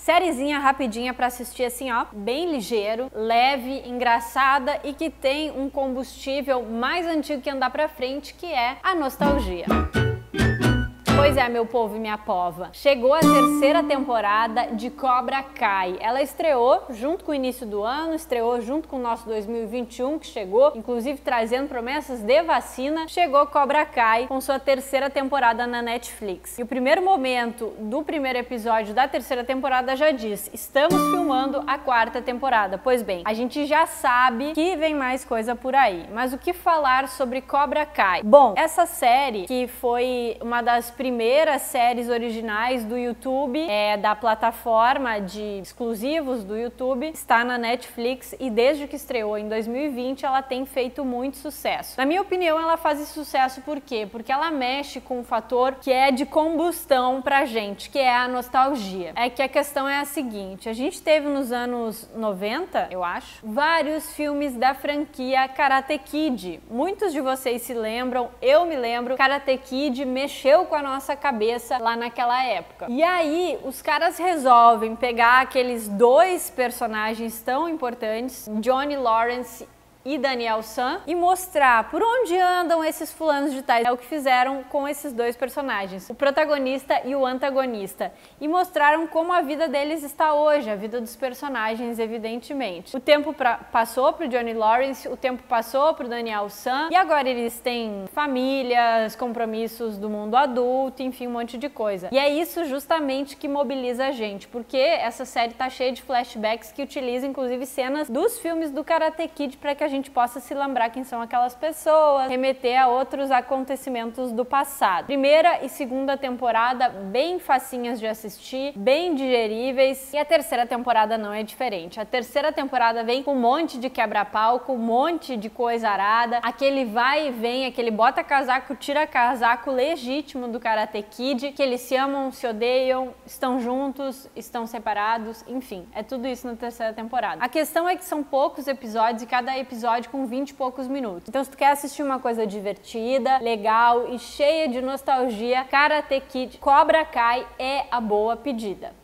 Sériezinha rapidinha pra assistir assim, ó, bem ligeiro, leve, engraçada e que tem um combustível mais antigo que andar pra frente, que é a nostalgia. Pois é, meu povo e minha pova, chegou a terceira temporada de Cobra Kai. Ela estreou junto com o início do ano, estreou junto com o nosso 2021, que chegou, inclusive trazendo promessas de vacina. Chegou Cobra Kai com sua terceira temporada na Netflix. E o primeiro momento do primeiro episódio da terceira temporada já diz: estamos filmando a quarta temporada. Pois bem, a gente já sabe que vem mais coisa por aí. Mas o que falar sobre Cobra Kai? Bom, essa série, que foi uma das primeiras séries originais do YouTube, da plataforma de exclusivos do YouTube, está na Netflix e desde que estreou em 2020 ela tem feito muito sucesso. Na minha opinião, ela faz esse sucesso por quê? Porque ela mexe com um fator que é de combustão pra gente, que é a nostalgia. É que a questão é a seguinte: a gente teve nos anos 90, eu acho, vários filmes da franquia Karate Kid. Muitos de vocês se lembram, eu me lembro, Karate Kid mexeu com a nossa cabeça lá naquela época. E aí os caras resolvem pegar aqueles dois personagens tão importantes, Johnny Lawrence e Daniel San, e mostrar por onde andam esses fulanos de tais. É o que fizeram com esses dois personagens, o protagonista e o antagonista, e mostraram como a vida deles está hoje, a vida dos personagens, evidentemente. O tempo passou pro Johnny Lawrence, o tempo passou pro Daniel San, e agora eles têm famílias, compromissos do mundo adulto, enfim, um monte de coisa. E é isso justamente que mobiliza a gente, porque essa série tá cheia de flashbacks que utiliza, inclusive, cenas dos filmes do Karate Kid para que a gente possa se lembrar quem são aquelas pessoas, remeter a outros acontecimentos do passado. Primeira e segunda temporada bem facinhas de assistir, bem digeríveis, e a terceira temporada não é diferente. A terceira temporada vem com um monte de quebra-pau, com um monte de coisa arada, aquele vai e vem, aquele bota casaco, tira casaco legítimo do Karate Kid, que eles se amam, se odeiam, estão juntos, estão separados, enfim, é tudo isso na terceira temporada. A questão é que são poucos episódios e cada episódio com 20 e poucos minutos. Então, se tu quer assistir uma coisa divertida, legal e cheia de nostalgia, Karate Kid Cobra Kai é a boa pedida.